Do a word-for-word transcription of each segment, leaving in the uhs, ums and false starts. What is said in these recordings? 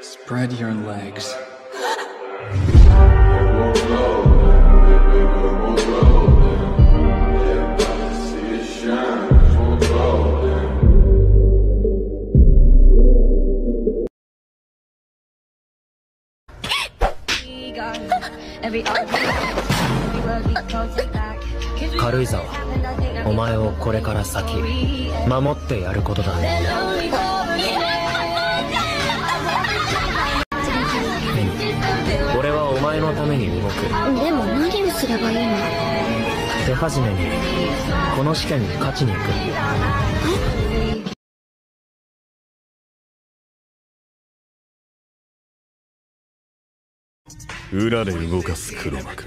Spread your legs. Kaluizawa, お前をこれから先守ってやることだね。俺はお前のために動く。でも何をすればいいの？手始めにこの試験に勝ちに行く。 裏で動かす黒幕。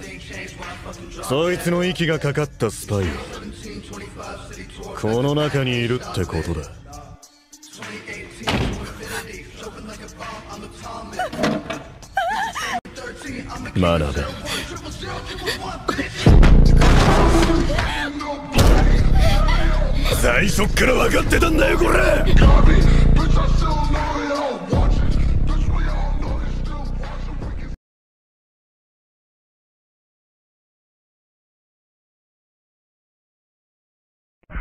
そいつの息がかかったスパイはこの中にいるってことだ。学べ。最初から分かってたんだよこれ。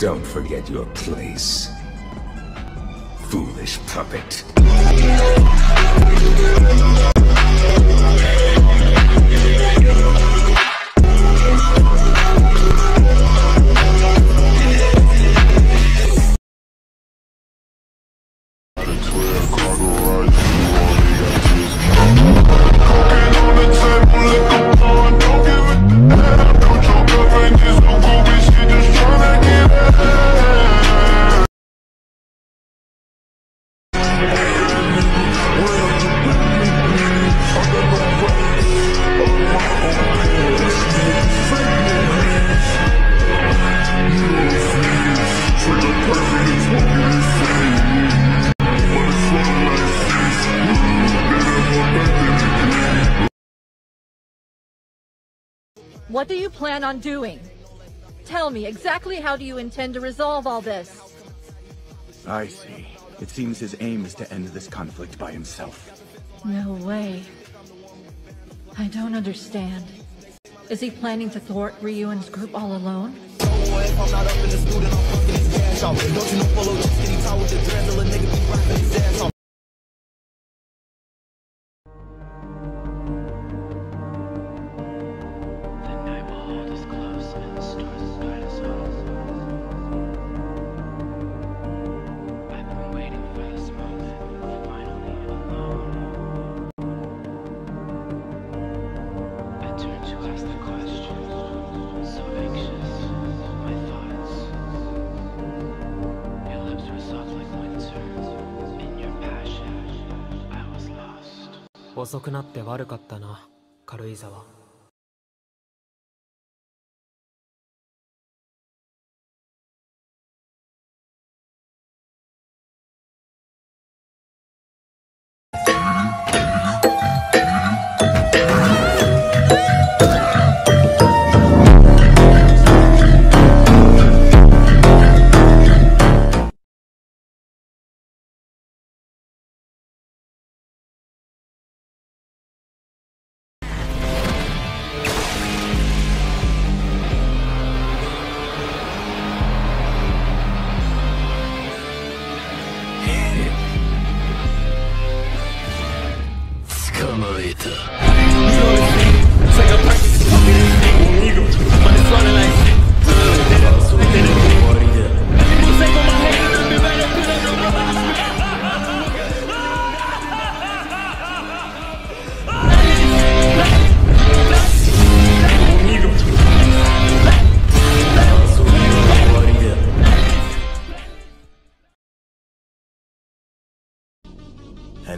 Don't forget your place, foolish puppet. What do you plan on doing? Tell me, exactly how do you intend to resolve all this? I see. It seems his aim is to end this conflict by himself. No way. I don't understand. Is he planning to thwart Ryu and his group all alone?遅くなって悪かったな、軽井沢。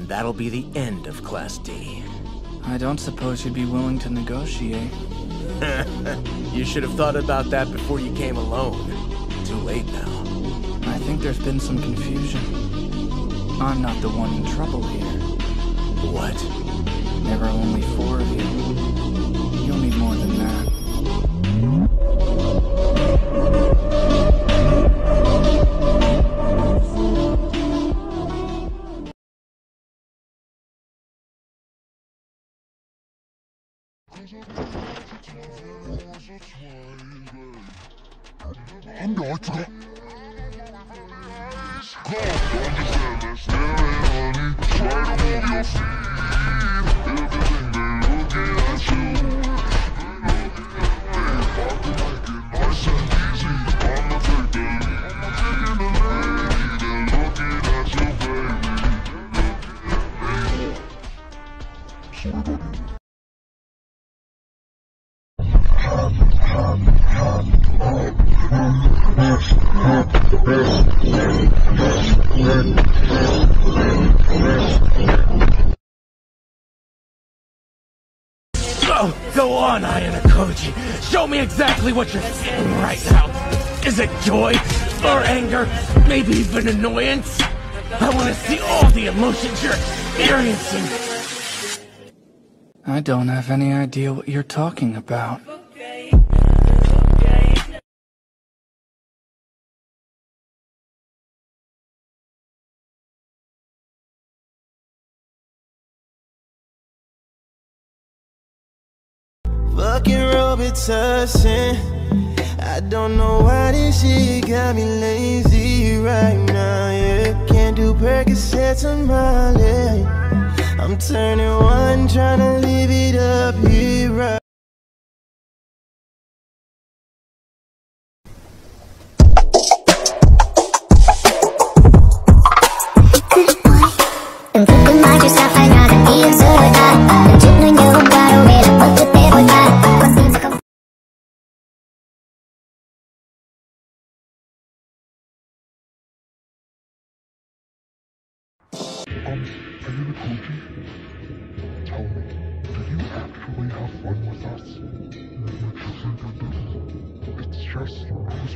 And that'll be the end of Class D. I don't suppose you'd be willing to negotiate. You should have thought about that before you came alone. Too late now. I think there's been some confusion. I'm not the one in trouble here. What? There are only four of you. You'll need more than that. Go on, Ayanokoji. Show me exactly what you're feeling right now. Is it joy or anger? Maybe even annoyance? I want to see all the emotions you're experiencing. I don't have any idea what you're talking about. I don't know why this shit got me lazy right now, yeah. Can't do Percocets on my leg. I'm turning one, trying to leave it up here right.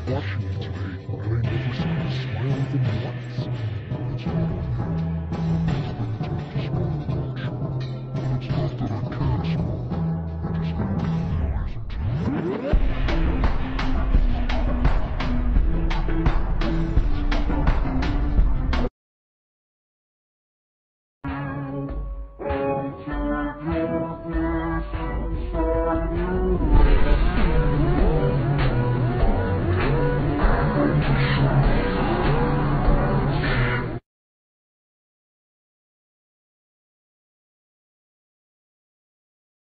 Watching you today, and I never saw you smile with him once.